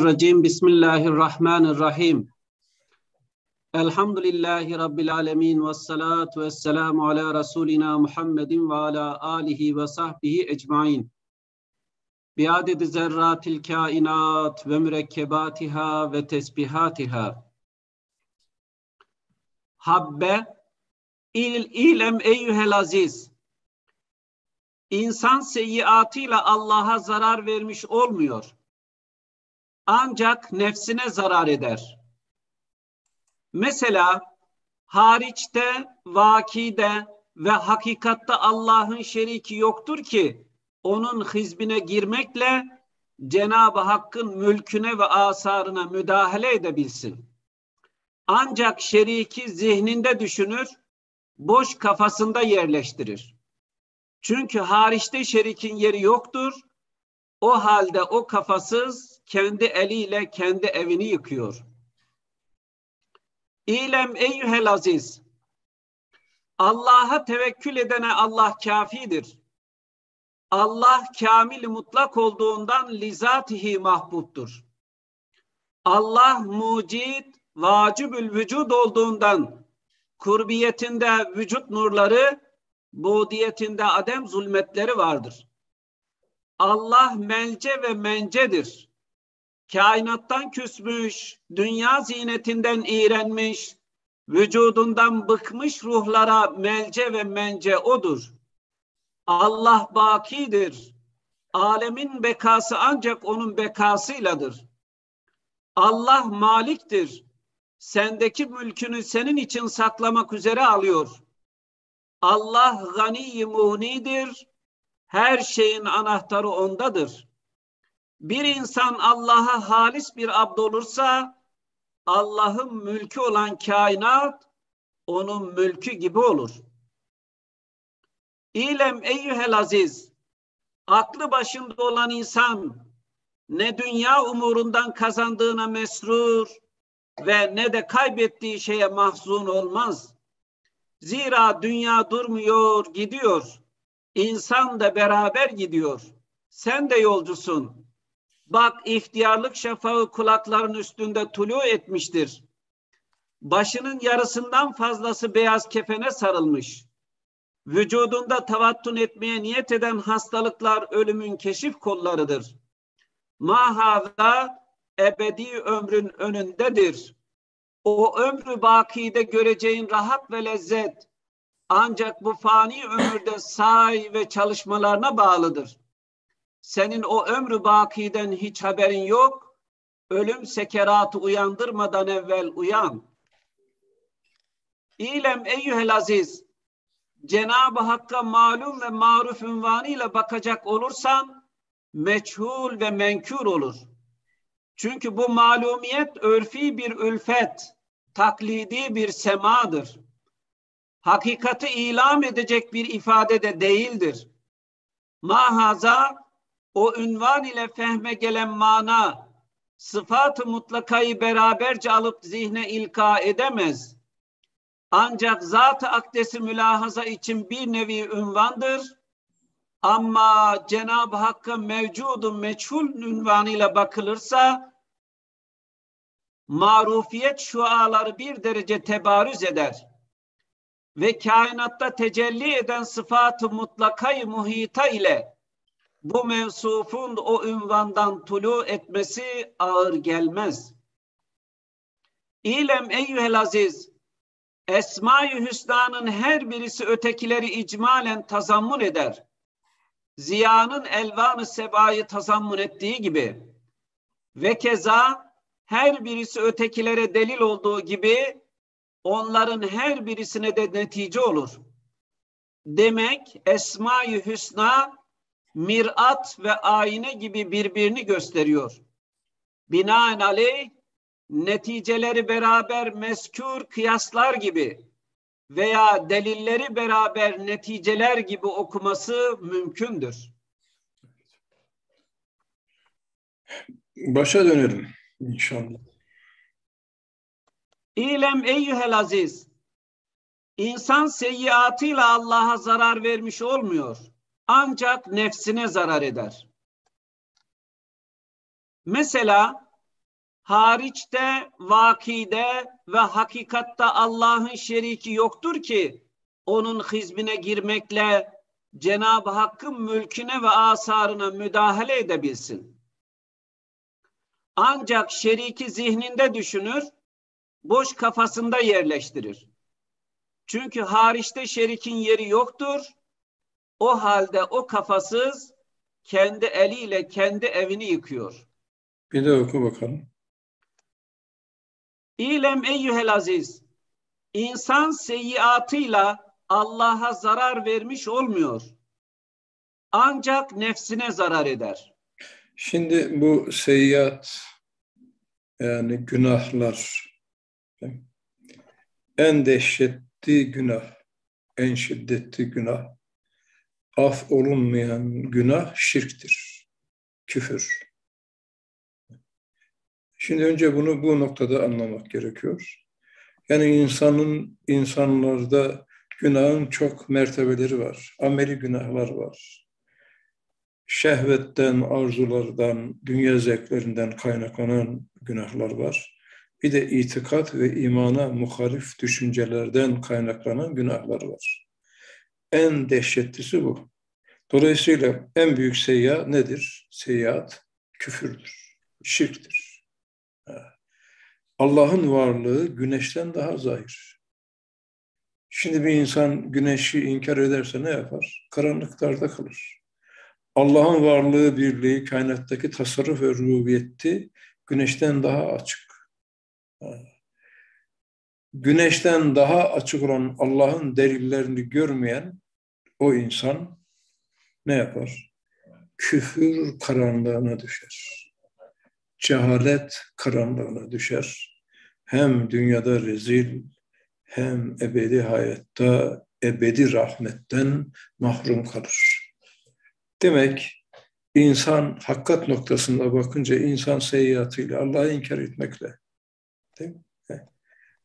Euzubillahimineşşeytanirracim. Bismillahirrahmanirrahim. Elhamdülillahi Rabbil alemin. Vessalatu vesselamu ala Resulina Muhammedin ve ala alihi ve sahbihi ecmain. Biadet-i zerratil kainat ve mürekkebatiha ve tesbihatiha. Habbe ilem eyyühel aziz. İnsan seyyiatıyla Allah'a zarar vermiş olmuyor. Ancak nefsine zarar eder. Mesela hariçte, vakide ve hakikatte Allah'ın şeriki yoktur ki onun hizbine girmekle Cenab-ı Hakk'ın mülküne ve asarına müdahale edebilsin. Ancak şeriki zihninde düşünür, boş kafasında yerleştirir. Çünkü hariçte şerikin yeri yoktur. O halde o kafasız kendi eliyle kendi evini yıkıyor. İlem eyyühel aziz. Allah'a tevekkül edene Allah kafidir. Allah kamil mutlak olduğundan lizatihi mahbubtur. Allah mucid, vacibül vücud olduğundan kurbiyetinde vücut nurları, budiyetinde adem zulmetleri vardır. Allah melce ve mencedir. Kainattan küsmüş, dünya ziynetinden iğrenmiş, vücudundan bıkmış ruhlara melce ve mence odur. Allah bakidir. Alemin bekası ancak onun bekasıyladır. Allah maliktir. Sendeki mülkünü senin için saklamak üzere alıyor. Allah gani-i muğnidir. Her şeyin anahtarı ondadır. Bir insan Allah'a halis bir abd olursa Allah'ın mülkü olan kainat onun mülkü gibi olur. İlem eyyühel aziz. Aklı başında olan insan ne dünya umurundan kazandığına mesrur ve ne de kaybettiği şeye mahzun olmaz. Zira dünya durmuyor, gidiyor. İnsan da beraber gidiyor. Sen de yolcusun. Bak, ihtiyarlık şafağı kulakların üstünde tulu etmiştir. Başının yarısından fazlası beyaz kefene sarılmış. Vücudunda tavattun etmeye niyet eden hastalıklar ölümün keşif kollarıdır. Mahada ebedi ömrün önündedir. O ömrü bakide göreceğin rahat ve lezzet ancak bu fani ömürde sahi ve çalışmalarına bağlıdır. Senin o ömrü bakiden hiç haberin yok. Ölüm sekeratı uyandırmadan evvel uyan. İlem eyyühel aziz. Cenab-ı Hakk'a malum ve maruf ünvanıyla bakacak olursan meçhul ve menkür olur. Çünkü bu malumiyet örfi bir ülfet, taklidi bir semadır. Hakikati ilam edecek bir ifade de değildir. Mahaza o ünvan ile fehme gelen mana, sıfat-ı mutlakayı beraberce alıp zihne ilka edemez. Ancak zat-ı akdesi mülahaza için bir nevi ünvandır. Ama Cenab-ı Hakk'a mevcudu meçhul ünvanıyla bakılırsa, marufiyet şuaları bir derece tebarüz eder. Ve kainatta tecelli eden sıfat-ı mutlakayı muhita ile bu mevsufun o ünvandan tulu etmesi ağır gelmez. İlem eyyühel aziz. Esma-i Hüsna'nın her birisi ötekileri icmalen tazammun eder. Ziya'nın elvan-ı sebayı tazammun ettiği gibi ve keza her birisi ötekilere delil olduğu gibi onların her birisine de netice olur. Demek Esma-i Hüsna mirat ve ayna gibi birbirini gösteriyor. Binaenaleyh neticeleri beraber mezkûr kıyaslar gibi veya delilleri beraber neticeler gibi okuması mümkündür. Başa dönerim inşallah. İlem eyyühel aziz. İnsan seyyiatıyla Allah'a zarar vermiş olmuyor. Ancak nefsine zarar eder. Mesela hariçte, vakide ve hakikatta Allah'ın şeriki yoktur ki onun hizbine girmekle Cenab-ı Hakk'ın mülküne ve asarına müdahale edebilsin. Ancak şeriki zihninde düşünür, boş kafasında yerleştirir. Çünkü hariçte şerikin yeri yoktur. O halde o kafasız kendi eliyle kendi evini yıkıyor. Bir de oku bakalım. İlem eyyühel aziz, insan seyyiatıyla Allah'a zarar vermiş olmuyor. Ancak nefsine zarar eder. Şimdi bu seyyiat, yani günahlar, en dehşetli günah, en şiddetli günah, af olunmayan günah şirktir, küfür. Şimdi önce bunu bu noktada anlamak gerekiyor. Yani insanlarda günahın çok mertebeleri var. Ameli günahlar var. Şehvetten, arzulardan, dünya zevklerinden kaynaklanan günahlar var. Bir de itikat ve imana muhalif düşüncelerden kaynaklanan günahlar var. En dehşetlisi bu. Dolayısıyla en büyük seyyiat nedir? Seyyiat küfürdür, şirktir. Allah'ın varlığı güneşten daha zahir. Şimdi bir insan güneşi inkar ederse ne yapar? Karanlıklarda kalır. Allah'ın varlığı, birliği, kainattaki tasarruf ve rububiyeti güneşten daha açık. Güneşten daha açık olan Allah'ın delillerini görmeyen o insan ne yapar? Küfür karanlığına düşer. Cehalet karanlığına düşer. Hem dünyada rezil, hem ebedi hayatta ebedi rahmetten mahrum kalır. Demek insan hakikat noktasında bakınca insan seyyiatıyla Allah'ı inkar etmekle, değil mi?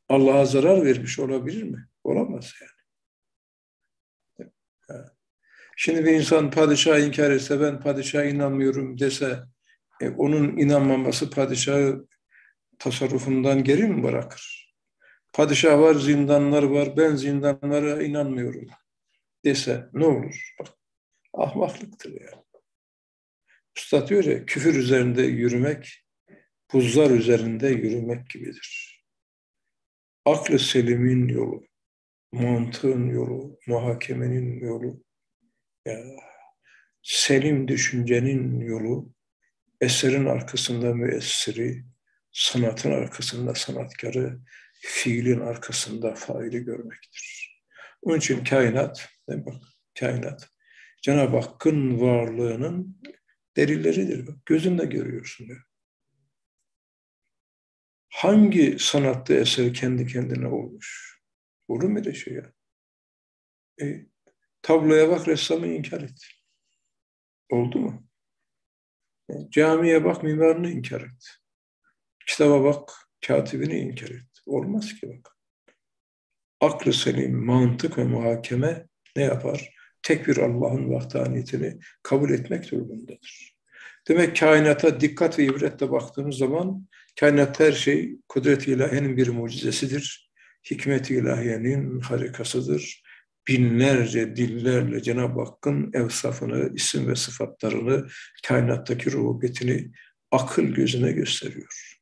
Allah'a zarar vermiş olabilir mi? Olamaz yani. Şimdi bir insan padişahı inkar etse, ben padişaha inanmıyorum dese, onun inanmaması padişahı tasarrufundan geri mi bırakır? Padişah var, zindanlar var, ben zindanlara inanmıyorum dese ne olur? Bak, ahmaklıktır yani. Üstad diyor ya, küfür üzerinde yürümek, buzlar üzerinde yürümek gibidir. Aklı selimin yolu, mantığın yolu, muhakemenin yolu, ya, selim düşüncenin yolu, eserin arkasında müessiri, sanatın arkasında sanatkarı, fiilin arkasında faili görmektir. Onun için kainat, kainat, Cenab-ı Hakk'ın varlığının delilleridir. Bak, gözünle görüyorsun diyor. Hangi sanatlı eser kendi kendine olmuş? Olur mu öyle şey ya? Tabloya bak, ressamı inkar et. Oldu mu? Camiye bak, mimarını inkar et. Kitaba bak, katibini inkar et. Olmaz ki bak. Aklı selim, mantık ve muhakeme ne yapar? Tek bir Allah'ın vahdaniyetini kabul etmek durumundadır. Demek kainata dikkat ve ibretle baktığımız zaman kainat her şey kudret-i ilahiyenin bir mucizesidir. Hikmet-i ilahiyenin harikasıdır. Binlerce dillerle Cenab-ı Hakk'ın evsafını, isim ve sıfatlarını, kainattaki rububiyetini akıl gözüne gösteriyor.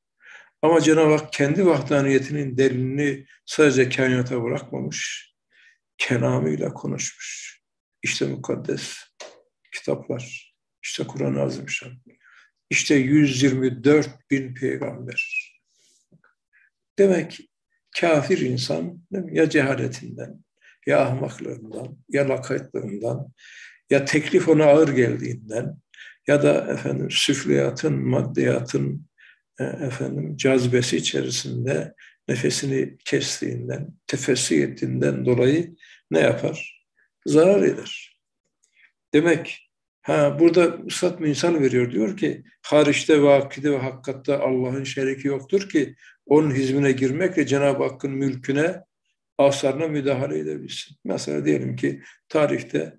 Ama Cenab-ı Hak kendi vahdaniyetinin delilini sadece kainata bırakmamış, kelamıyla konuşmuş. İşte mukaddes kitaplar, işte Kur'an-ı Azimüşşan, işte 124.000 peygamber. Demek kafir insan ya cehaletinden, ya ahmaklığından, ya lakaytlığından, ya teklif ona ağır geldiğinden, ya da efendim süfliyatın, maddiyatın efendim cazibesi içerisinde nefesini kestiğinden, tefessih ettiğinden dolayı ne yapar? Zarar eder. Demek burada üstad misal veriyor, diyor ki hariçte, vakide ve hakikatta Allah'ın şeriki yoktur ki onun hizmine girmekle Cenab-ı Hakk'ın mülküne, asarına müdahale edebilsin. Mesela diyelim ki tarihte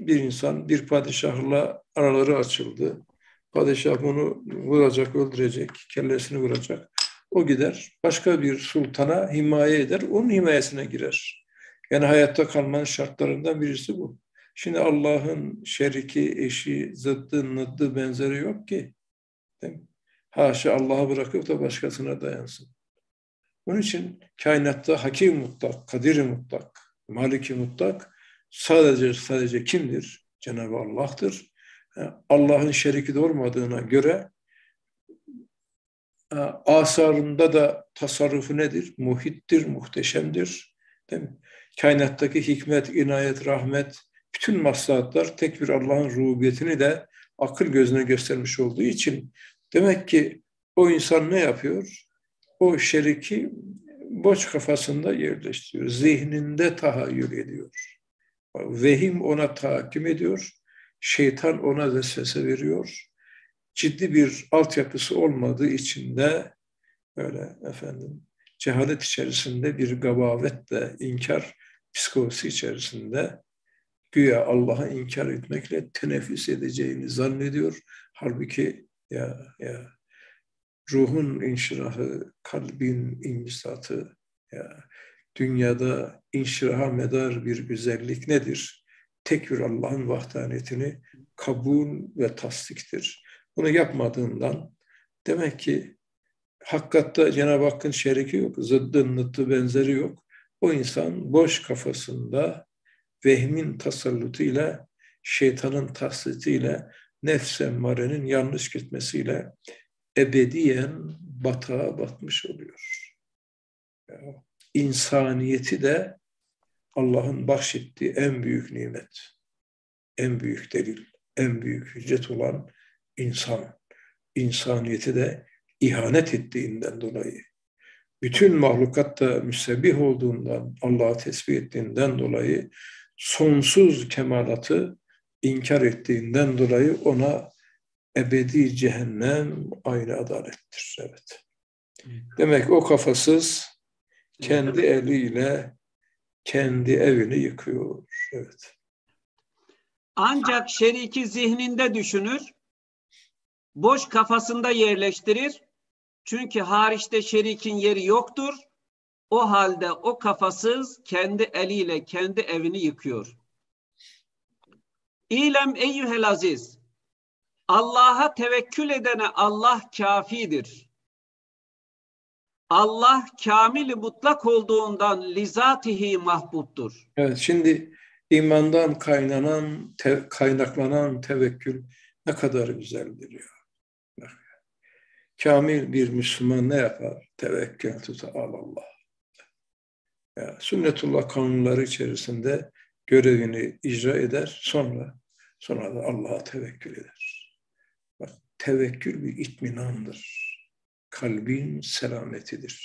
bir insan, bir padişahla araları açıldı. Padişah onu vuracak, öldürecek, kellesini vuracak. O gider, başka bir sultana himaye eder, onun himayesine girer. Yani hayatta kalmanın şartlarından birisi bu. Şimdi Allah'ın şeriki, eşi, zıttı, nıddı, benzeri yok ki. Değil mi? Haşa Allah'a bırakıp da başkasına dayansın. Onun için kainatta hakim mutlak, kadir mutlak, maliki mutlak sadece kimdir? Cenab-ı Allah'tır. Allah'ın şeriki de olmadığına göre asarında da tasarrufu nedir? Muhittir, muhteşemdir. Değil mi? Kainattaki hikmet, inayet, rahmet, bütün maslahatlar tek bir Allah'ın rububiyetini de akıl gözüne göstermiş olduğu için demek ki o insan ne yapıyor? O şeriki boş kafasında yerleştiriyor. Zihninde tahayyül ediyor. Vehim ona tahakküm ediyor. Şeytan ona vesvese veriyor. Ciddi bir altyapısı olmadığı için de böyle cehalet içerisinde bir gabavetle inkar psikolojisi içerisinde güya Allah'a inkar etmekle teneffüs edeceğini zannediyor. Halbuki ruhun inşirahı, kalbin inbisatı, dünyada inşiraha medar bir güzellik nedir? Tek bir Allah'ın vahdaniyetini kabul ve tasdiktir. Bunu yapmadığından demek ki hakikatte Cenab-ı Hakk'ın şeriki yok, zıddın nıttı benzeri yok. O insan boş kafasında vehmin tasallutuyla, şeytanın tahsitiyle, nefs-i emmarenin yanlış gitmesiyle ebediyen batağa batmış oluyor. İnsaniyeti de Allah'ın bahşettiği en büyük nimet, en büyük delil, en büyük hüccet olan insan, insaniyeti de ihanet ettiğinden dolayı, bütün mahlukatta müsebbih olduğundan, Allah'a tesbih ettiğinden dolayı, sonsuz kemalatı inkar ettiğinden dolayı ona ebedi cehennem aynı adalettir. Evet. Demek o kafasız kendi eliyle kendi evini yıkıyor. Evet. Ancak şeriki zihninde düşünür, boş kafasında yerleştirir. Çünkü hariçte şerikin yeri yoktur. O halde o kafasız kendi eliyle kendi evini yıkıyor. İlem eyyühel aziz, Allah'a tevekkül edene Allah kâfidir. Allah kamil-i mutlak olduğundan lizatihi mahbubtur. Evet, şimdi imandan kaynaklanan tevekkül ne kadar güzeldir diyor. Kamil bir Müslüman ne yapar? Tevekkül tutar Allah. Ya, sünnetullah kanunları içerisinde görevini icra eder, sonra da Allah'a tevekkül eder. Bak, tevekkül bir itminandır. Kalbin selametidir.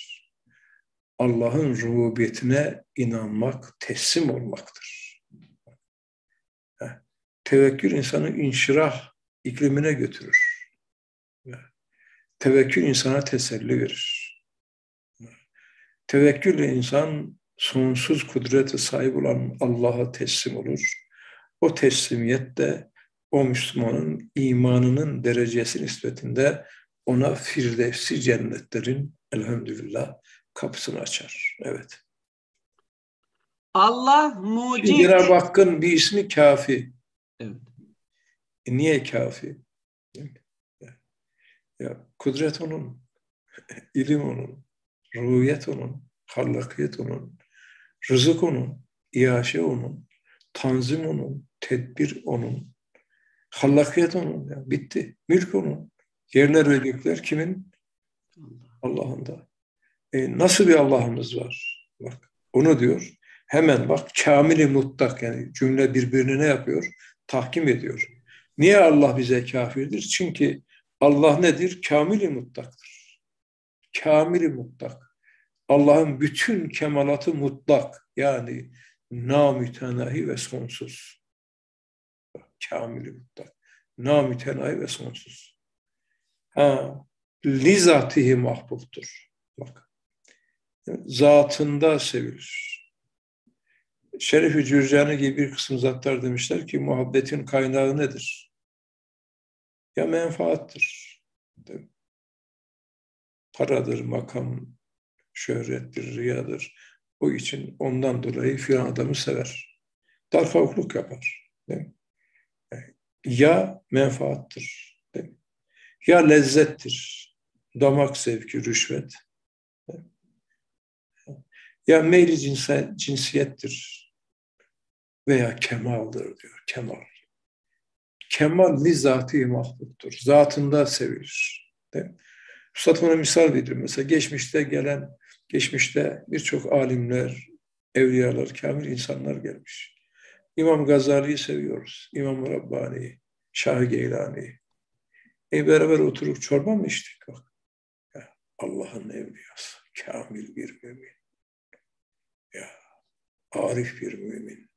Allah'ın rububiyetine inanmak, teslim olmaktır. Tevekkül insanı inşirah iklimine götürür. Tevekkül insana teselli verir. Tevekkülle insan sonsuz kudrete sahip olan Allah'a teslim olur. O teslimiyet de o Müslümanın imanının derecesi nispetinde ona firdevsi cennetlerin elhamdülillah kapısını açar. Evet. Allah mucid. Cenab-ı Hakk'ın bir ismi kafi. Evet. Niye kafi? Ya, kudret onun, ilim onun, ruhiyet onun, hallakiyet onun, rızık onun, iaşe onun, tanzim onun, tedbir onun, hallakiyet onun. Ya, bitti. Mülk onun. Yerler ve gökler kimin? Allah'ın da. Nasıl bir Allah'ımız var? Bak, onu diyor. Hemen bak, kamil-i mutlak, yani cümle birbirini ne yapıyor? Tahkim ediyor. Niye Allah bize kafirdir? Çünkü Allah nedir? Kamil-i mutlaktır. Kamil-i mutlak. Allah'ın bütün kemalatı mutlak. Yani namütenahi ve sonsuz. Bak, kamil-i mutlak. Namütenahi ve sonsuz. Lizatihi mahbubtur. Bak. Zatında sevilir. Şerif-i Cürcani gibi bir kısım zatlar demişler ki muhabbetin kaynağı nedir? ya menfaattir, değil mi? Paradır, makam, şöhrettir, riyadır. O için ondan dolayı filan adamı sever. Darkavukluk yapar, değil mi? Ya menfaattir, değil mi? Ya lezzettir, damak zevki, rüşvet. Ya meyli cinsiyettir veya kemaldir diyor, kemal. Kemal zat-ı mahluktur, zatında sevilir. Üstad bana misal veriyor. Mesela geçmişte birçok alimler, evliyalar, kamil insanlar gelmiş. İmam Gazali'yi seviyoruz, İmam Rabbani'yi, Şah-ı Geylani'yi. Beraber oturup çorba mı içtik? Bak, Allah'ın evliyası, kamil bir mümin. Ya, arif bir mümin,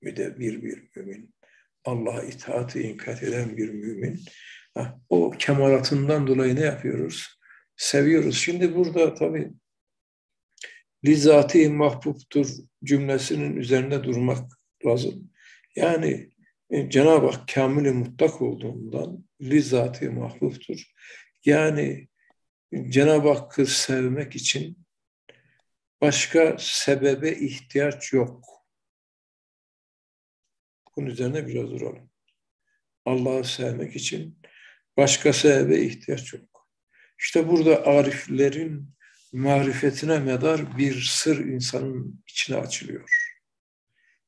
müdebbir bir mümin, Allah'a itaati inkat eden bir mümin. O kemalatından dolayı ne yapıyoruz? Seviyoruz. Şimdi burada tabii lizati mahbubtur cümlesinin üzerinde durmak lazım. Yani Cenab-ı Hak kamil-i mutlak olduğundan lizati mahbubtur. Yani Cenab-ı Hakk'ı sevmek için başka sebebe ihtiyaç yok. Bunun üzerine biraz duralım. Allah'ı sevmek için başka sebebe ihtiyaç yok. İşte burada ariflerin marifetine medar bir sır insanın içine açılıyor.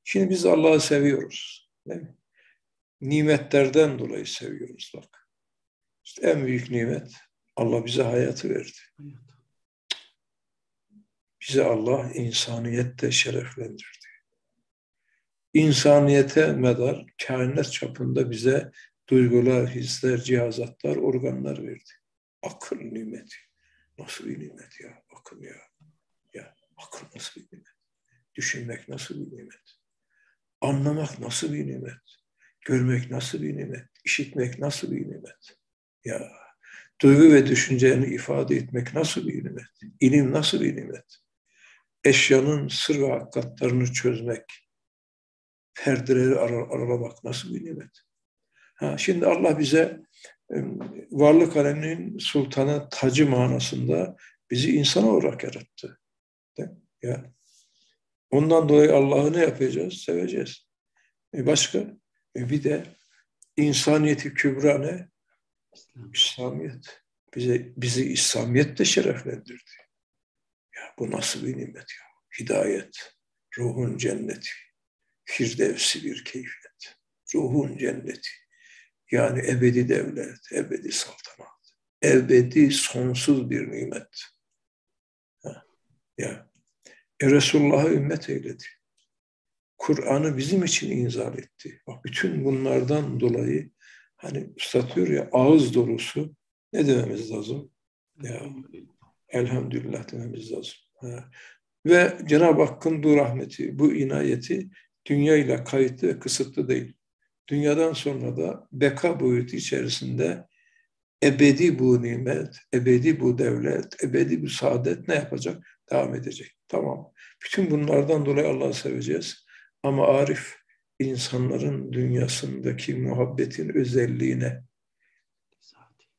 Şimdi biz Allah'ı seviyoruz, değil mi? Nimetlerden dolayı seviyoruz bak. İşte en büyük nimet, Allah bize hayatı verdi. Bizi Allah insaniyette şereflendirdi. İnsaniyete medar, kainat çapında bize duygular, hisler, cihazatlar, organlar verdi. Akıl nimeti. Nasıl bir nimet ya? Akıl ya. Ya akıl nasıl bir nimet? Düşünmek nasıl bir nimet? Anlamak nasıl bir nimet? Görmek nasıl bir nimet? İşitmek nasıl bir nimet? Ya duygu ve düşüncelerini ifade etmek nasıl bir nimet? İlim nasıl bir nimet? Eşyanın sır ve hakikatlarını çözmek, perdeleri aralamak nasıl bir nimet? Şimdi Allah bize varlık aleminin sultanı, tacı manasında bizi insan olarak yarattı. Ya. Ondan dolayı Allah'ı ne yapacağız? Seveceğiz. Başka? Bir de insaniyeti kübra ne? İslamiyet. Bizi İslamiyet de şereflendirdi. Ya bu nasıl bir nimet ya? Hidayet, ruhun cenneti, firdevsi bir keyfiyet, ruhun cenneti. Yani ebedi devlet, ebedi saltanat, ebedi sonsuz bir nimet. Ya Resulullah'a ümmet eyledi. Kur'an'ı bizim için inzal etti. Bak, bütün bunlardan dolayı hani üstad diyor ya, ağız dolusu ne dememiz lazım? Ya, elhamdülillah dememiz lazım. Ve Cenab-ı Hakk'ın bu rahmeti, bu inayeti dünyayla kayıtlı ve kısıtlı değil. Dünyadan sonra da beka boyutu içerisinde ebedi bu nimet, ebedi bu devlet, ebedi bu saadet ne yapacak? Devam edecek. Tamam. Bütün bunlardan dolayı Allah'ı seveceğiz. Ama arif insanların dünyasındaki muhabbetin özelliğine,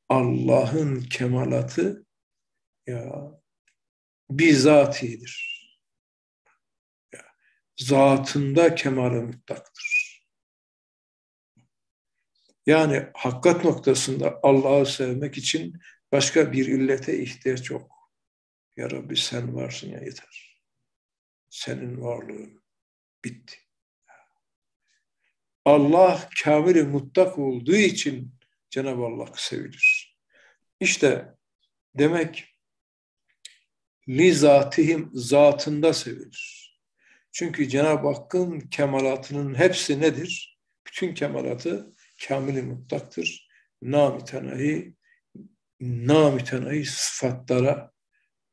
Allah'ın kemalatı ya bizatidir. Ya, zatında kemal-i mutlaktır. Yani hakikat noktasında Allah'ı sevmek için başka bir illete ihtiyaç yok. Ya Rabbi sen varsın ya yeter. Senin varlığın bitti. Allah kâmil-i mutlak olduğu için Cenab-ı Allah sevilir. İşte demek lizatihim zatında sevilir. Çünkü Cenab-ı Hakk'ın kemalatının hepsi nedir? Bütün kemalatı kâmil-i mutlaktır. Namütenahi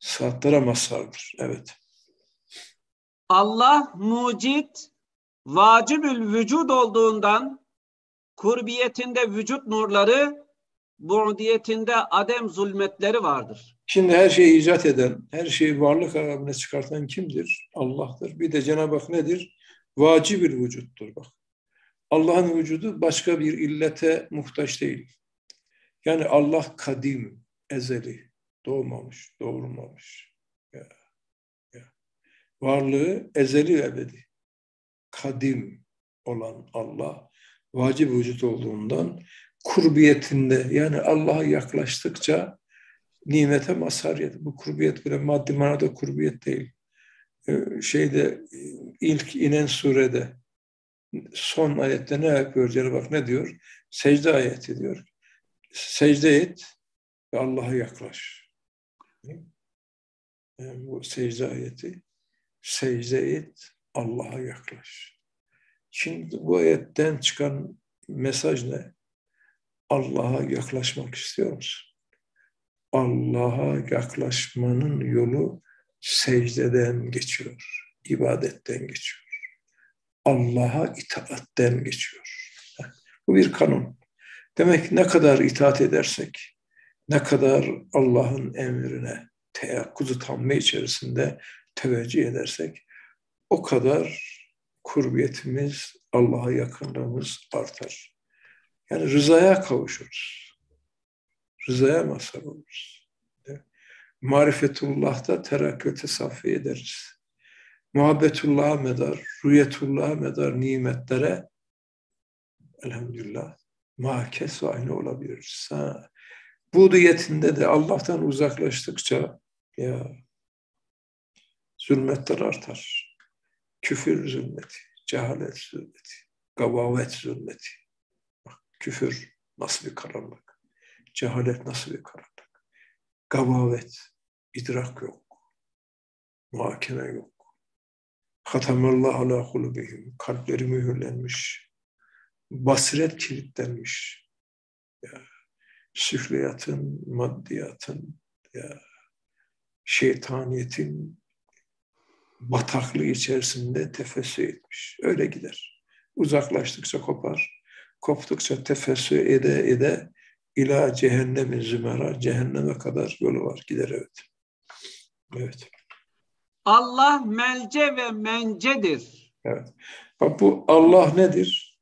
sıfatlara mazhardır. Evet. Allah mucit, vacibül vücud olduğundan kurbiyetinde vücut nurları, bu'diyetinde adem zulmetleri vardır. Şimdi her şeyi icat eden, her şeyi varlık alemine çıkartan kimdir? Allah'tır. Bir de Cenab-ı Hak nedir? Vacibül vücuttur bak. Allah'ın vücudu başka bir illete muhtaç değil. Yani Allah kadim, ezeli, doğmamış, doğurmamış. Ya, ya. Varlığı ezeli, ebedi, kadim olan Allah, vacip vücut olduğundan kurbiyetinde, yani Allah'a yaklaştıkça nimete mazhar yedi. Bu kurbiyet bile maddi manada kurbiyet değil. Şeyde ilk inen surede son ayette ne yapıyor? Cenab-ı Hak ne diyor? Secde ayeti diyor. Secde et ve Allah'a yaklaş. Yani bu secde ayeti. Secde et, Allah'a yaklaş. Şimdi bu ayetten çıkan mesaj ne? Allah'a yaklaşmak istiyor musun? Allah'a yaklaşmanın yolu secdeden geçiyor, ibadetten geçiyor. Allah'a itaatten geçiyor. Bu bir kanun. Demek ne kadar itaat edersek, ne kadar Allah'ın emrine teyakkuzu tamme içerisinde teveccüh edersek, o kadar kurbiyetimiz, Allah'a yakınlığımız artar. Yani rızaya kavuşuruz. Rızaya mazhar oluruz. Marifetullah'ta terakki-i safi ederiz. Muhabbetullah'a medar, rüyetullah'a medar nimetlere elhamdülillah mahkes ve aynı olabiliriz. Ha. Budiyetinde de Allah'tan uzaklaştıkça ya zulmetler artar. Küfür zulmeti, cehalet zulmeti, gavavet zulmeti. Bak, küfür nasıl bir karanlık, cehalet nasıl bir karanlık, gavavet, idrak yok, muhakeme yok. Hatamallah ala kulubihim, kalpleri mühürlenmiş, basiret kilitlenmiş. Ya, süfliyatın, maddiyatın, ya, şeytaniyetin bataklığı içerisinde tefessü etmiş. Öyle gider. Uzaklaştıkça kopar, koptukça tefessü ede ede ila cehennemin zümera, cehenneme kadar yolu var, gider evet. Evet. Allah melce ve mencedir. Evet. Bak bu Allah nedir?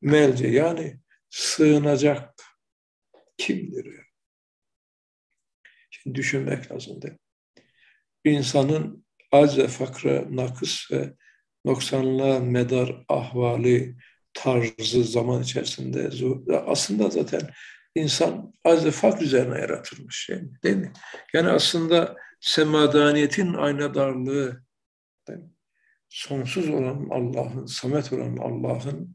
Melce, yani sığınacak kimdir? Şimdi düşünmek lazım değil. İnsanın acz ve fakra, nakıs ve noksanlığa medar ahvali, tarzı zaman içerisinde aslında zaten insan acz ve fakr üzerine yaratılmış şey değil mi? Yani aslında semadaniyetin aynadarlığı, sonsuz olan Allah'ın, samet olan Allah'ın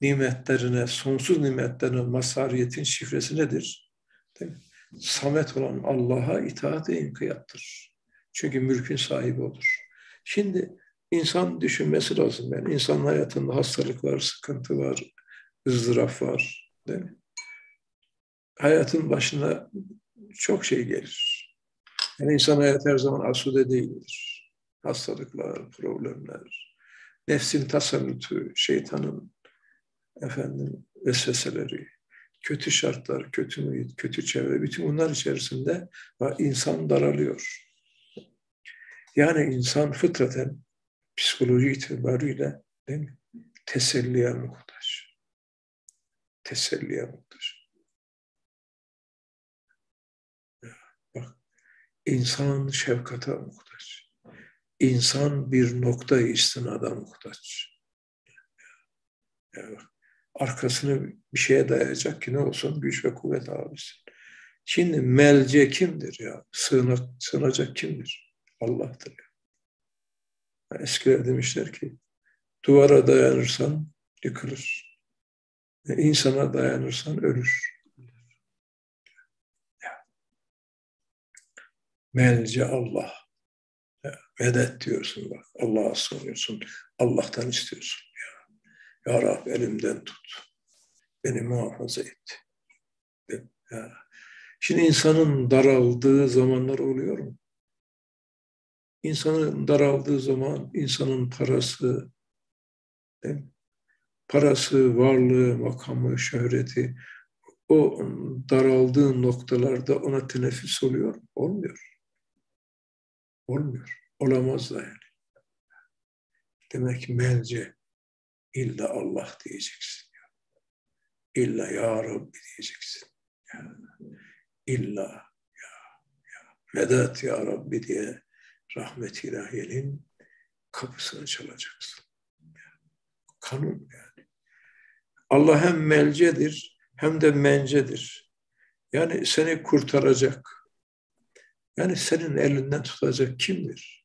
nimetlerine, sonsuz nimetlerine mazhariyetin şifresi nedir? Değil mi? Samet olan Allah'a itaat ve inkiyattır. Çünkü mülkün sahibi olur. Şimdi insan düşünmesi lazım. Yani insanın hayatında hastalık var, sıkıntı var, ızdıraf var. Değil mi? Hayatın başına çok şey gelir. Yani insan hayatı her zaman asude değildir. Hastalıklar, problemler, nefsin tasallutu, şeytanın vesveseleri, kötü şartlar, kötü mühit, kötü çevre, bütün bunlar içerisinde insan daralıyor. Yani insan fıtraten, psikoloji itibariyle değil mi? Teselliye muhtaç. Teselliye muhtaç. Bak, insan şefkate muhtaç. İnsan bir noktaya istinada muhtaç. Yani arkasını bir şeye dayayacak ki ne olsun? Güç ve kuvvet abisi. Şimdi melce kimdir ya? Sığınacak kimdir? Allah'tır ya. Yani eskiler demişler ki duvara dayanırsan yıkılır. İnsana dayanırsan ölür. Ya. Melce Allah. Ya. Medet diyorsun bak. Allah'a sığınıyorsun. Allah'tan istiyorsun. Ya Rab elimden tut. Beni muhafaza et. Ya. Şimdi insanın daraldığı zamanlar oluyor mu? İnsanın daraldığı zaman insanın parası, değil mi? Parası, varlığı, makamı, şöhreti o daraldığı noktalarda ona teneffüs oluyor mu? Olmuyor. Olmuyor. Olamaz da yani. Demek ki melce. İlla Allah diyeceksin. İlla Ya Rabbi diyeceksin. Yani illa ya Vedat ya Rabbi diye rahmet-i ilahiyenin kapısını çalacaksın. Kanun yani. Allah hem melcedir hem de mencedir. Yani seni kurtaracak. Yani senin elinden tutacak kimdir?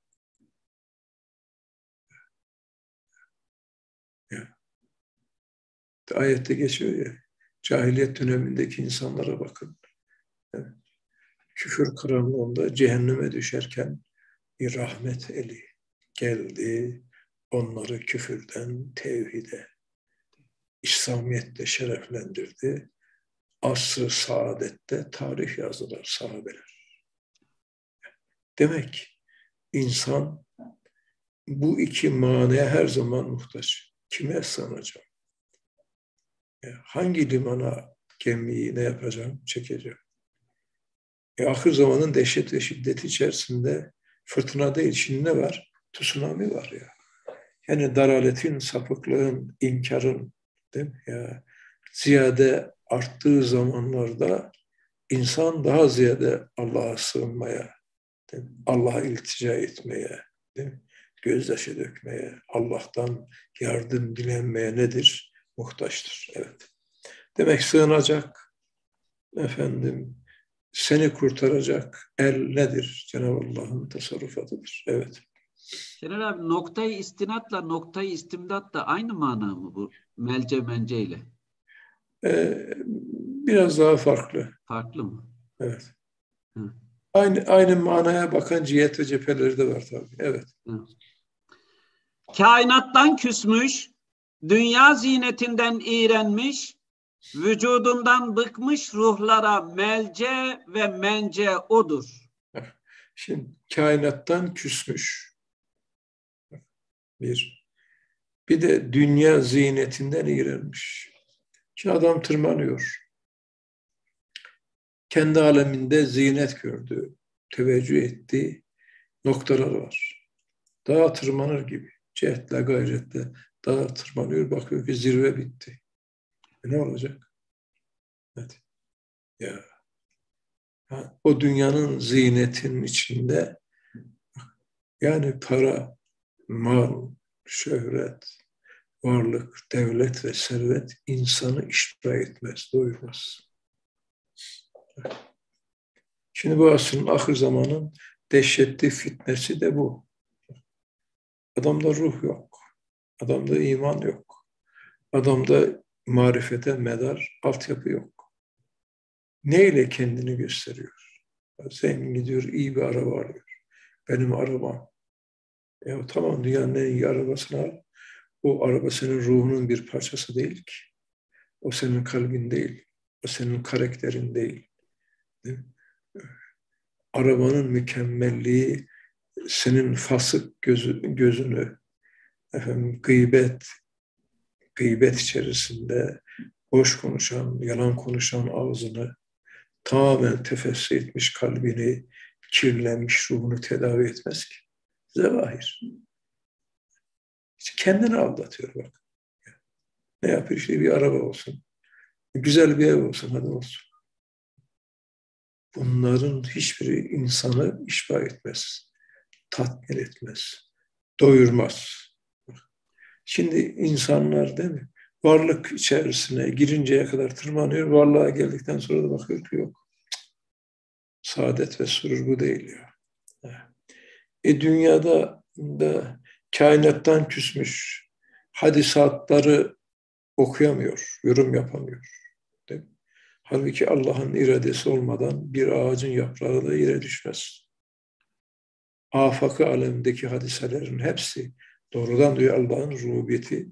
Ya. Ayette geçiyor ya, cahiliyet dönemindeki insanlara bakın. Yani, küfür karanlığında cehenneme düşerken bir rahmet eli geldi, onları küfürden tevhide, İslamiyet'te şereflendirdi. Asr-ı saadette tarih yazdılar sahabeler. Demek insan bu iki manaya her zaman muhtaç. Kime sığınacağım? Hangi limana gemiyi ne yapacağım, çekeceğim? Ahir zamanın dehşet ve şiddeti içerisinde fırtına değil, şimdi ne var? Tsunami var ya. Yani daraletin, sapıklığın, inkarın, değil mi ya? Ziyade arttığı zamanlarda insan daha ziyade Allah'a sığınmaya, Allah'a iltica etmeye, gözyaşı dökmeye, Allah'tan yardım dilenmeye nedir? Muhtaçtır. Evet. Demek sığınacak, efendim, seni kurtaracak el nedir? Cenab-ı Allah'ın tasarrufatıdır. Evet. Celal abi, noktayı istinatla noktayı istimdat da aynı mana mı bu? Melce menceyle. Biraz daha farklı. Farklı mı? Evet. Hı. Aynı manaya bakan cihet ve cepheleri de var tabii. Evet. Hı. Kainattan küsmüş, dünya ziynetinden iğrenmiş, vücudundan bıkmış ruhlara melce ve mence odur. Şimdi kainattan küsmüş. Bir de dünya ziynetinden iğrenmiş. Şimdi adam tırmanıyor. Kendi aleminde ziynet gördü, teveccüh ettiği noktalar var. Dağa tırmanır gibi. Cihetle, gayretle dağa tırmanıyor. Bakıyor ki zirve bitti. Ne olacak? Evet. Ya. O dünyanın ziynetinin içinde yani para, mal, şöhret, varlık, devlet ve servet insanı iştah etmez, doyurmaz. Şimdi bu asrın, ahir zamanın dehşetli fitnesi de bu. Adamda ruh yok, adamda iman yok, adamda marifete medar altyapı yok. Neyle kendini gösteriyor? Zengin gidiyor, iyi bir araba alıyor. Benim arabam. Tamam, dünyanın en iyi arabasını al. O araba senin ruhunun bir parçası değil ki. O senin kalbin değil. O senin karakterin değil. Değil mi? Arabanın mükemmelliği senin fasık gözünü, efendim, gıybet içerisinde boş konuşan, yalan konuşan ağzını, tamamen tefessi etmiş kalbini, kirlenmiş ruhunu tedavi etmez ki. Zevahir. Kendini aldatıyor bak. Ne yapıyor? İşte bir araba olsun, güzel bir ev olsun, hadi olsun. Bunların hiçbiri insanı işba etmez, tatmin etmez, doyurmaz. Şimdi insanlar, değil mi, varlık içerisine girinceye kadar tırmanıyor, varlığa geldikten sonra da bakıyor ki yok. Saadet ve surur bu değil ya. Dünyada da kainattan küsmüş, hadisatları okuyamıyor, yorum yapamıyor. Değil mi? Halbuki Allah'ın iradesi olmadan bir ağacın yaprağı da yere düşmez. Afak-ı alemdeki hadiselerin hepsi doğrudan dolayı Allah'ın rububiyeti,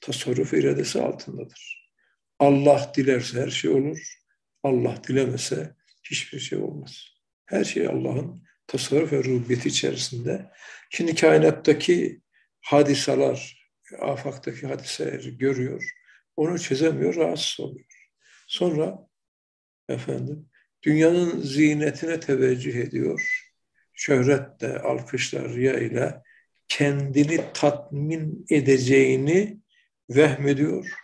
tasarruf iradesi altındadır. Allah dilerse her şey olur, Allah dilemese hiçbir şey olmaz. Her şey Allah'ın tasarruf ve rububiyeti içerisinde. Şimdi kainattaki hadiseler, afaktaki hadiseleri görüyor, onu çözemiyor, rahatsız oluyor. Sonra efendim dünyanın ziynetine teveccüh ediyor. Şöhretle, alkışla, riya ile kendini tatmin edeceğini vehmediyor.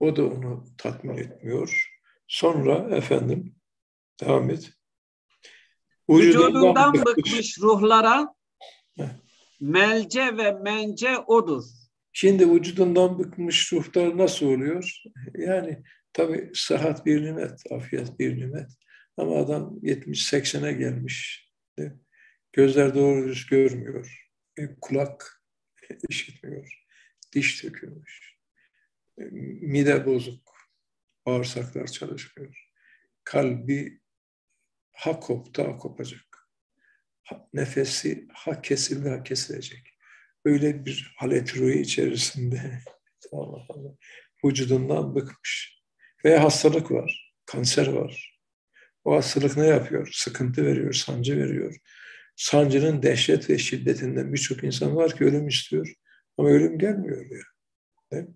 O da onu tatmin etmiyor. Sonra efendim Devam et. Vücudundan bıkmış ruhlara melce ve mence odur. Şimdi vücudundan bıkmış ruhlar nasıl oluyor? Yani tabii sıhhat bir nimet, afiyet bir nimet. Ama adam 70-80'e gelmiş. Gözler doğru düz görmüyor. Kulak işitmiyor. Diş dökülmüş. Mide bozuk. Bağırsaklar çalışmıyor. Kalbi ha koptu, ha kopacak. Nefesi ha kesildi, ha kesilecek. Öyle bir halet ruhu içerisinde Allah Allah, vücudundan bıkmış. Veya hastalık var, kanser var. O hastalık ne yapıyor? Sıkıntı veriyor, sancı veriyor. Sancının dehşet ve şiddetinden birçok insan var ki ölüm istiyor. Ama ölüm gelmiyor diyor. Değil mi?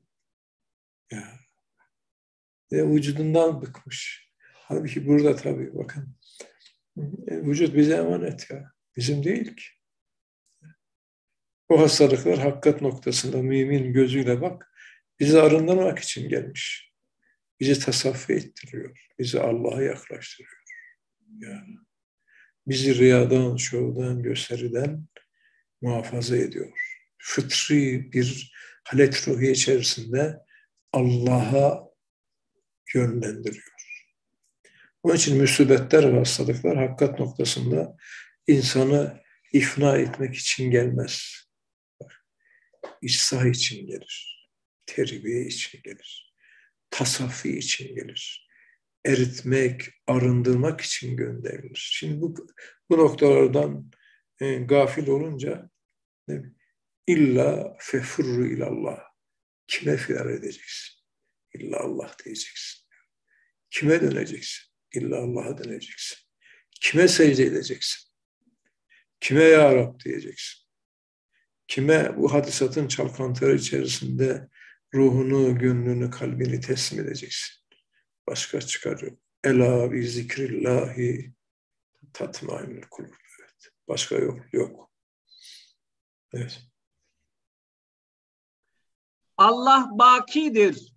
Ya. Ve vücudundan bıkmış. Halbuki burada tabii bakın. Vücut bize emanet ya. Bizim değil ki. O hastalıklar hakikat noktasında mümin gözüyle bak. Bizi arındırmak için gelmiş. Bizi tasaffi ettiriyor. Bizi Allah'a yaklaştırıyor. Yani bizi riyadan, şovdan, gösteriden muhafaza ediyor. Fıtri bir halet ruhu içerisinde Allah'a yönlendiriyor. Onun için musibetler ve hastalıklar hakikat noktasında insanı ifna etmek için gelmez. İslah için gelir. Terbiye için gelir. Tasaffi için gelir. Eritmek, arındırmak için gönderilir. Şimdi bu noktalardan gafil olunca illa fefurru ilallah. Kime firar edeceksin? İlla Allah diyeceksin. Kime döneceksin? İlla Allah'a döneceksin. Kime secde edeceksin? Kime ya Rab diyeceksin? Kime bu hadisatın çalkantıları içerisinde ruhunu, gönlünü, kalbini teslim edeceksin? Başka çıkarıyor. Ela bi zikrillahi tatmainül kulub. Evet. Başka yok. Yok. Evet. Allah bakidir.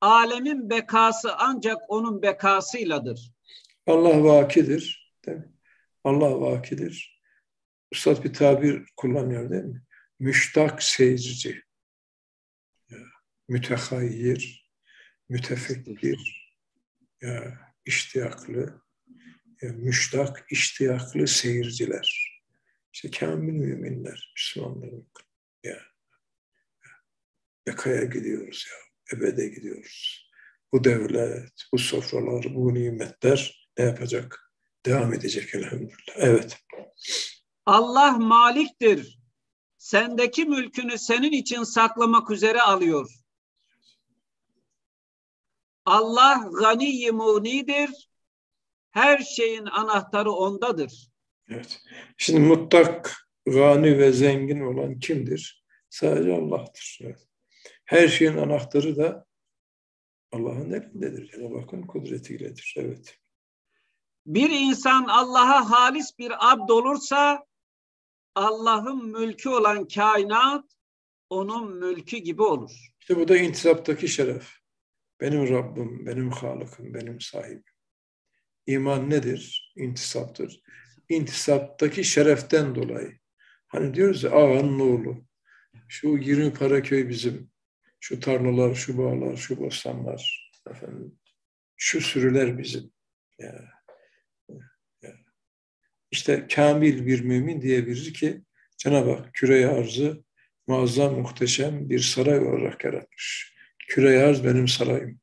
Alemin bekası ancak onun bekasıyladır. Allah vakidir. Değil mi? Allah vakidir. Üstad bir tabir kullanıyor değil mi? Müştak seyirci, mütehayyir, mütefekkir, iştiyaklı, müştak, iştiyaklı seyirciler. İşte kâmil müminler, Müslümanların. Ya. Bekaya gidiyoruz ya, ebede gidiyoruz. Bu devlet, bu sofralar, bu nimetler ne yapacak? Devam edecek elhamdülillah. Evet. Allah maliktir. Sendeki mülkünü senin için saklamak üzere alıyor. Allah gani-i munidir. Her şeyin anahtarı ondadır. Evet. Şimdi mutlak, gani ve zengin olan kimdir? Sadece Allah'tır. Evet. Her şeyin anahtarı da Allah'ın elindedir. Cenab-ı Hakk'ın kudretiyledir. Evet. Bir insan Allah'a halis bir abd olursa Allah'ın mülkü olan kainat onun mülkü gibi olur. İşte bu da intisaptaki şeref. Benim Rabbim, benim Halık'ım, benim sahibim. İman nedir? İntisaptır. İntisaptaki şereften dolayı. Hani diyoruz ya ağanın oğlu. Şu 20 paraköy bizim. Şu tarlalar, şu bağlar, şu bostanlar. Efendim, şu sürüler bizim. Yani. İşte kamil bir mümin diyebilir ki Cenab-ı Hak küre-i arzı muazzam muhteşem bir saray olarak yaratmış. Küre-i arz benim sarayım.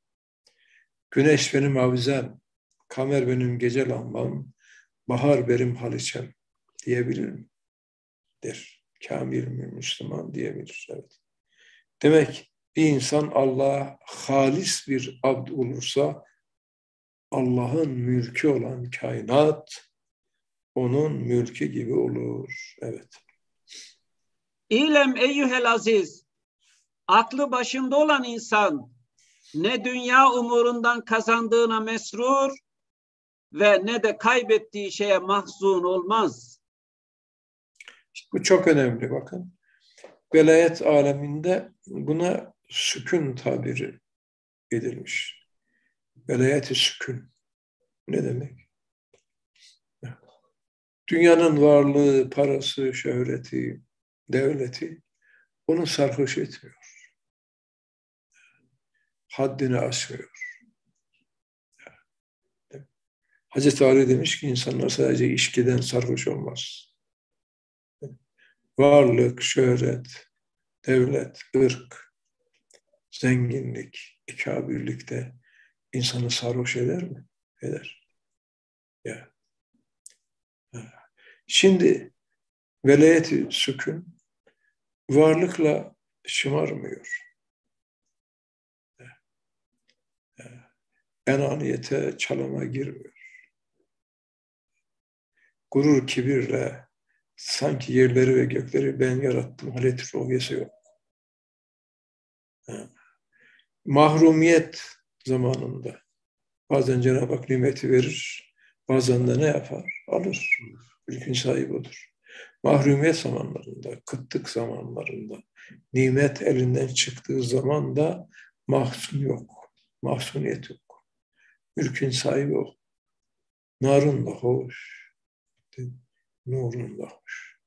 Güneş benim avizem, kamer benim gece lambam, bahar benim haliçem diyebilir mi? Der. Kamil bir Müslüman diyebilir. Evet. Demek bir insan Allah'a halis bir abd olursa Allah'ın mülkü olan kainat onun mülkü gibi olur. Evet. İlem eyyühel aziz, aklı başında olan insan ne dünya umurundan kazandığına mesrur ve ne de kaybettiği şeye mahzun olmaz. Bu çok önemli bakın. Velayet aleminde buna sükun tabiri edilmiş. Velayet-i sükun. Ne demek? Dünyanın varlığı, parası, şöhreti, devleti onu sarhoş etmiyor. Haddini aşmıyor. Hazreti Ali demiş ki insanlar sadece içkiden sarhoş olmaz. Varlık, şöhret, devlet, ırk, zenginlik, ikabirlik de insanı sarhoş eder mi? Eder. Ya. Şimdi velayet-i sükun varlıkla şımarmıyor. Enaniyete, çalıma girmiyor. Gurur, kibirle sanki yerleri ve gökleri ben yarattım haletif ruhiyesi yok. Mahrumiyet zamanında bazen Cenab-ı Hak nimeti verir, bazen de ne yapar? Alır. Mülkün sahibi odur. Mahrumiyet zamanlarında, kıtlık zamanlarında, nimet elinden çıktığı zaman da mahzun yok, mahzuniyet yok. Mülkün sahibi o. Narın da hoş, nurun da hoş.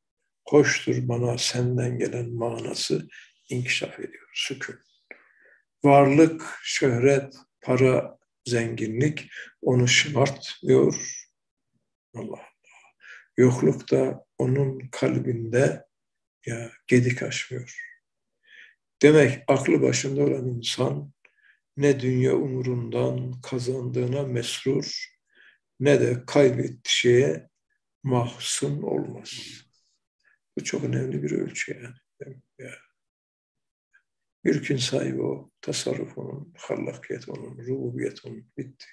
Hoştur bana senden gelen manası inkişaf ediyor, sükun. Varlık, şöhret, para, zenginlik onu şımartmıyor. Allah. Yokluk da onun kalbinde ya gedik açmıyor. Demek aklı başında olan insan ne dünya umurundan kazandığına mesrur ne de kaybettiği şeye mahzun olmaz. Bu çok önemli bir ölçü yani. Mülkün sahibi o, tasarruf onun, hallakiyet onun, rububiyet onun, bitti.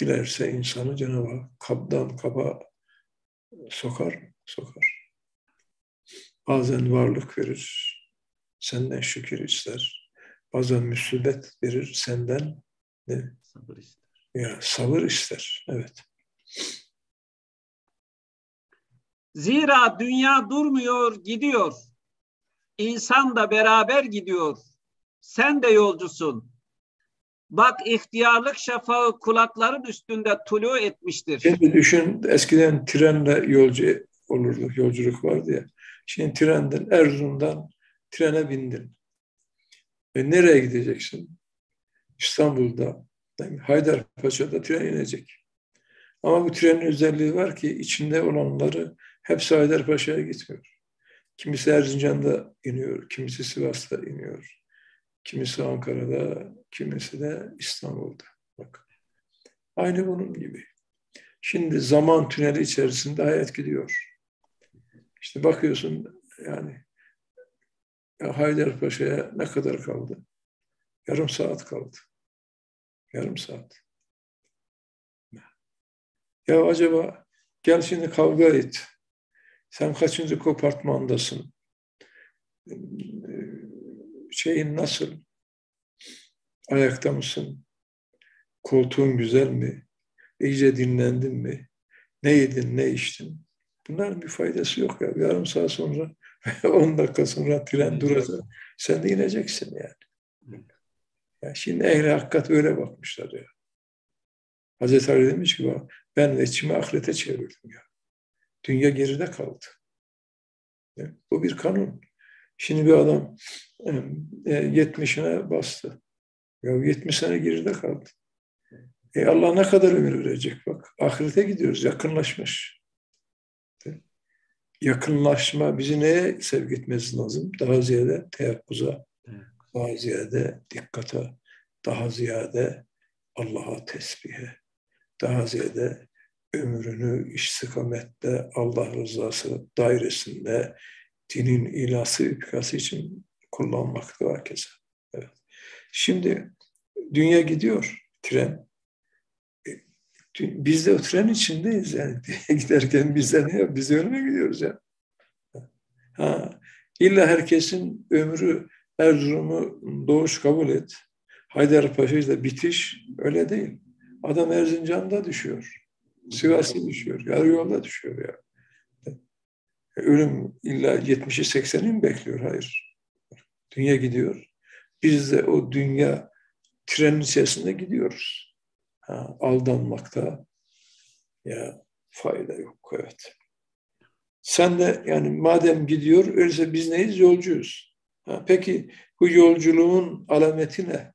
Dilerse insanı Cenab-ı Hak kaptan kaba sokar. Bazen varlık verir, senden şükür ister. Bazen musibet verir, senden ne? Sabır ister. Ya sabır ister, evet. Zira dünya durmuyor, gidiyor. İnsan da beraber gidiyor. Sen de yolcusun. Bak ihtiyarlık şafağı kulakların üstünde tulu etmiştir. Şimdi düşün, eskiden trenle yolcu olurdu, yolculuk vardı ya. Şimdi trenden, Erzurum'dan trene bindin. Nereye gideceksin? İstanbul'da, Haydarpaşa'da tren inecek. Ama bu trenin özelliği var ki içinde olanları hepsi Haydarpaşa'ya gitmiyor. Kimisi Erzincan'da iniyor, kimisi Sivas'ta iniyor. Kimisi Ankara'da, kimisi de İstanbul'da. Bak. Aynı bunun gibi. Şimdi zaman tüneli içerisinde hayat gidiyor. İşte bakıyorsun yani ya Haydarpaşa'ya ne kadar kaldı? Yarım saat kaldı. Yarım saat. Ya acaba gel şimdi kavga et. Sen kaçıncı kompartmandasın? Şeyin nasıl? Ayakta mısın? Koltuğun güzel mi? İyice dinlendin mi? Ne yedin, ne içtin? Bunların bir faydası yok ya. Yarım saat sonra, 10 dakika sonra tren duracak. Sen de ineceksin yani. Ya şimdi ehli hakikat öyle bakmışlar ya. Hazreti Ali demiş ki ben içimi ahirete çevirdim ya. Dünya geride kaldı. Ya, bu bir kanun. Şimdi bir adam 70'ine bastı. Ya 70 sene geride kaldı. Allah ne kadar ömür verecek bak. Ahirete gidiyoruz, yakınlaşmış. Yakınlaşma bizi neye sevk etmesi lazım? Daha ziyade teyakkuza, daha ziyade dikkate, daha ziyade Allah'a tesbihe, daha ziyade ömrünü istikamette, Allah rızası dairesinde, dinin ilası, ipkası için kullanmakta herkese. Evet. Şimdi dünya gidiyor, tren. Biz de o tren içindeyiz yani. Giderken biz de ne yapıyoruz? Biz de ölüme gidiyoruz ya. Ha, illa herkesin ömrü, Erzurum'u doğuş kabul et. Haydarpaşa'da bitiş öyle değil. Adam Erzincan'da düşüyor. Sivas'ta düşüyor. Yarı yolda düşüyor ya. Ölüm illa 70'i 80'i mi bekliyor? Hayır. Dünya gidiyor. Biz de o dünya trenin içerisinde gidiyoruz. Ha, aldanmakta, ya fayda yok. Evet. Sen de yani madem gidiyor, öyleyse biz neyiz? Yolcuyuz. Ha, peki bu yolculuğun alameti ne?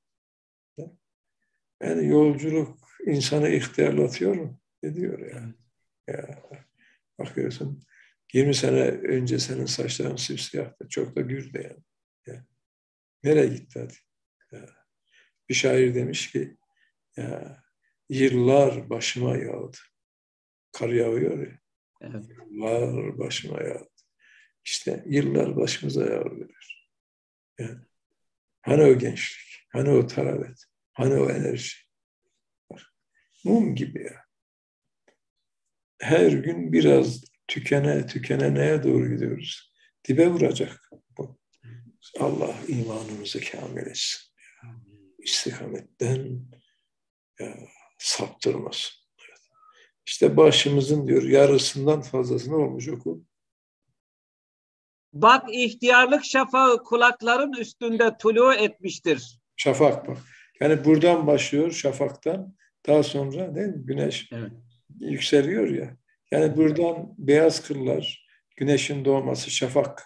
Yani yolculuk insanı ihtiyarlatıyor mu? Ne diyor yani? Ya, bakıyorsun 20 sene önce senin saçların simsiyahtı. Çok da güldü yani. Ya, nereye gitti hadi? Ya, bir şair demiş ki ya, yıllar başıma yağdı. Kar yağıyor ya. Evet. Yıllar başıma yağdı. İşte yıllar başımıza yağıyor. Yani, hani o gençlik? Hani o taravet? Hani o enerji? Mum gibi ya. Her gün biraz tükene neye doğru gidiyoruz? Dibe vuracak bu. Allah imanımızı kamil etsin. Ya. İstikametten ya, saptırmasın. Evet. İşte başımızın diyor yarısından fazlasını olmuş okul. Bak ihtiyarlık şafağı kulakların üstünde tulu etmiştir. Şafak bak. Yani buradan başlıyor şafaktan. Daha sonra değil mi? Güneş evet. Yükseliyor ya. Yani buradan beyaz kırlar, güneşin doğması şafak,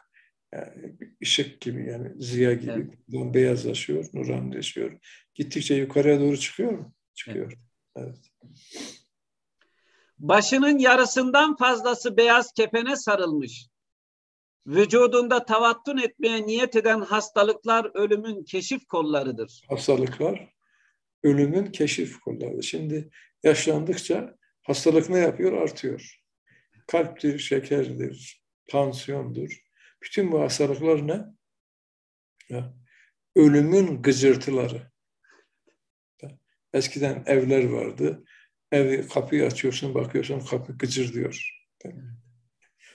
yani ışık gibi yani ziya gibi evet. Buradan beyazlaşıyor, nuranileşiyor. Gittikçe yukarıya doğru çıkıyor mu? Çıkıyor. Evet. Evet. Başının yarısından fazlası beyaz kefene sarılmış. Vücudunda tavattun etmeye niyet eden hastalıklar ölümün keşif kollarıdır. Hastalıklar ölümün keşif kolları. Şimdi yaşlandıkça hastalık ne yapıyor? Artıyor. Kalptir, şekerdir, tansiyondur. Bütün bu hastalıklar ne? Ya, ölümün gıcırtıları. Eskiden evler vardı. Evi kapıyı açıyorsun, bakıyorsun kapı gıcır diyor.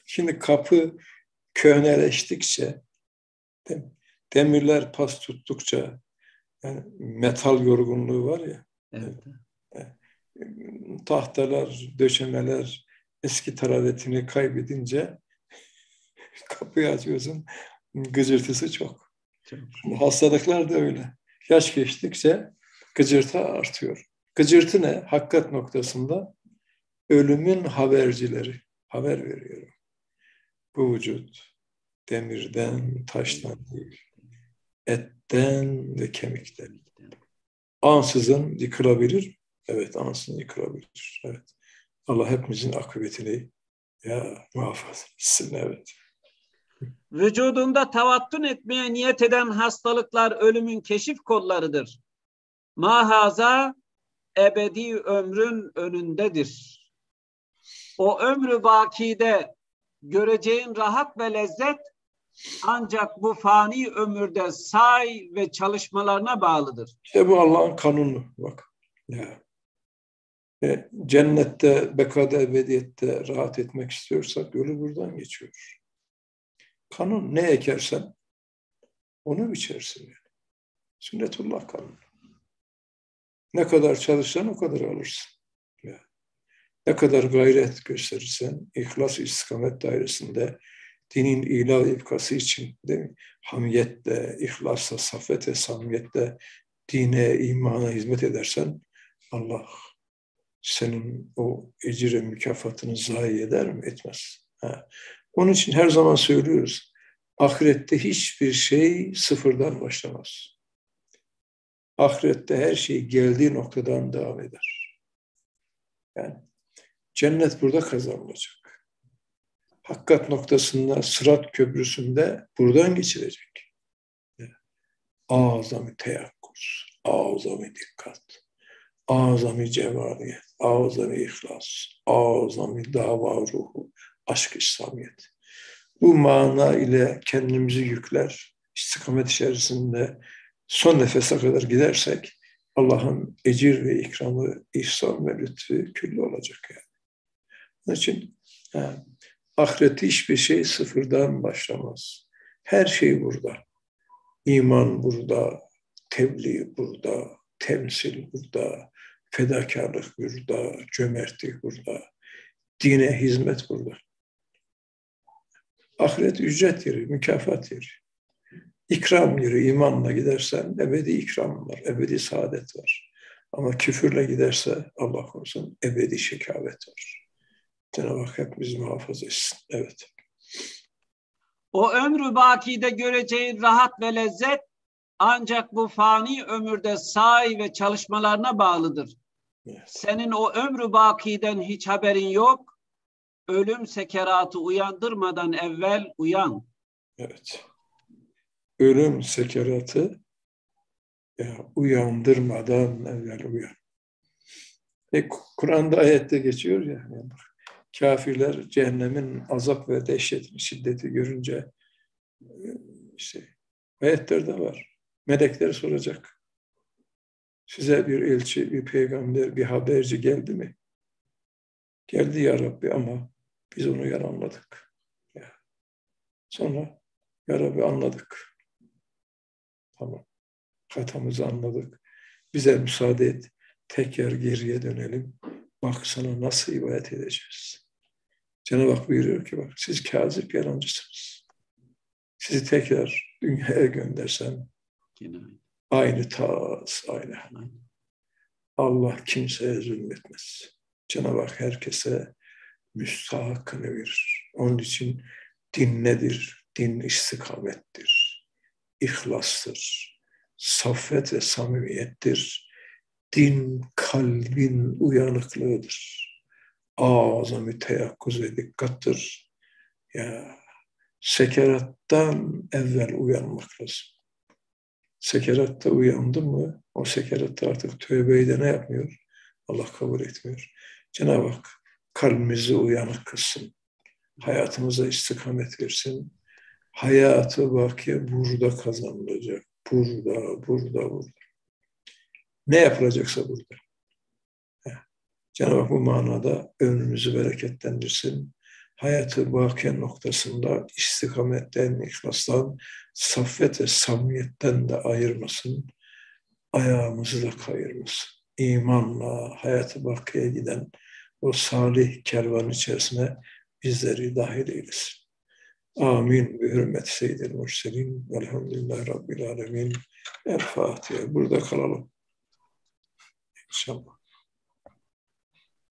Şimdi kapı köhneleştikçe, demirler pas tuttukça, yani metal yorgunluğu var ya. Evet. Tahtalar, döşemeler eski taravetini kaybedince kapıyı açıyorsun. Gıcırtısı çok. Hastalıklar da öyle. Yaş geçtikçe gıcırtı artıyor. Gıcırtı ne? Hakikat noktasında ölümün habercileri. Haber veriyorum. Bu vücut demirden, taştan değil. Etten ve kemikten. Ansızın yıkılabilir. Evet, ansızın yıkılabilir. Evet. Allah hepimizin akıbetini ya muhafaza etsin. Evet. Vücudunda tavattun etmeye niyet eden hastalıklar ölümün keşif kollarıdır. Mahaza ebedi ömrün önündedir. O ömrü bakide göreceğin rahat ve lezzet ancak bu fani ömürde say ve çalışmalarına bağlıdır. İşte bu Allah'ın kanunu. Bak. Ya. Cennette, bekada, ebediyette rahat etmek istiyorsak yolu buradan geçiyor. Kanun ne ekersen onu biçersin. Yani. Sünnetullah kanunu. Ne kadar çalışsan o kadar alırsın. Ya. Ne kadar gayret gösterirsen ihlas istikamet dairesinde dinin ilah ifkası için değil mi? Hamiyetle, ihlasla, safete, samimiyetle dine, imana hizmet edersen Allah senin o ecir ve mükafatını zayi eder mi? Etmez. Ha. Onun için her zaman söylüyoruz. Ahirette hiçbir şey sıfırdan başlamaz. Ahirette her şey geldiği noktadan devam eder. Yani cennet burada kazanılacak. Hakikat noktasında, sırat köprüsünde buradan geçilecek. Azami teyakkuz, azami dikkat, azami cevaniyet, azami ihlas, azami dava ruhu, aşk İslamiyet. Bu mana ile kendimizi yükler, istikamet içerisinde son nefese kadar gidersek Allah'ın ecir ve ikramı, ihsan ve lütfü küllü olacak yani. Onun için ahirette hiçbir şey sıfırdan başlamaz. Her şey burada. İman burada, tebliğ burada, temsil burada, fedakarlık burada, cömertlik burada, dine hizmet burada. Ahiret ücret yeri, mükafat yeri. İkram yeri, imanla gidersen ebedi ikram var, ebedi saadet var. Ama küfürle giderse Allah korusun ebedi şekavet var. Cenab-ı Hak hepimizi muhafaza etsin. Evet. O ömrü bakide göreceğin rahat ve lezzet ancak bu fani ömürde sahi ve çalışmalarına bağlıdır. Evet. Senin o ömrü bakiden hiç haberin yok. Ölüm sekeratı uyandırmadan evvel uyan. Evet. Ölüm sekeratı uyandırmadan evvel uyan. Kur'an'da ayette geçiyor ya, kafirler cehennemin azap ve dehşetini, şiddeti görünce ayetlerde var. Melekler soracak. Size bir elçi, bir peygamber, bir haberci geldi mi? Geldi ya Rabbi ama biz onu yalanladık. Sonra ya Rabbi anladık. Tamam. Hatamızı anladık. Bize müsaade et. Tekrar geriye dönelim. Bak sana nasıl ibadet edeceğiz. Cenab-ı Hak buyuruyor ki bak siz kâzip yalancısınız. Sizi tekrar dünyaya göndersem aynı tas, aynı hanım. Allah kimseye zulmetmez. Cenab-ı Hak herkese müstahakkını verir. Onun için din nedir? Din istikamettir. İhlastır. Saffet ve samimiyettir. Din kalbin uyanıklığıdır. Azami teyakkuz ve dikkattır. Ya, sekerattan evvel uyanmak lazım. Sekeratta uyandın mı? O sekeratta artık tövbeyi de ne yapmıyor? Allah kabul etmiyor. Cenab-ı Hak kalbimizi uyanık kılsın. Hayatımıza istikamet versin. Hayatı bakiye burada kazanılacak. Burada. Ne yapılacaksa burada. Cenab-ı Hak bu manada ömrümüzü bereketlendirsin. Hayatı bakiye noktasında istikametten, ihlastan, saffet ve samimiyetten de ayırmasın. Ayağımızı da kayırmasın. İmanla hayatı bakiye giden o salih kervan içerisine bizleri dahil eylesin. Amin. Bi hürmeti seyyidil murselin. Velhamdülillahi Rabbil alemin. El Fatiha. Burada kalalım. İnşallah.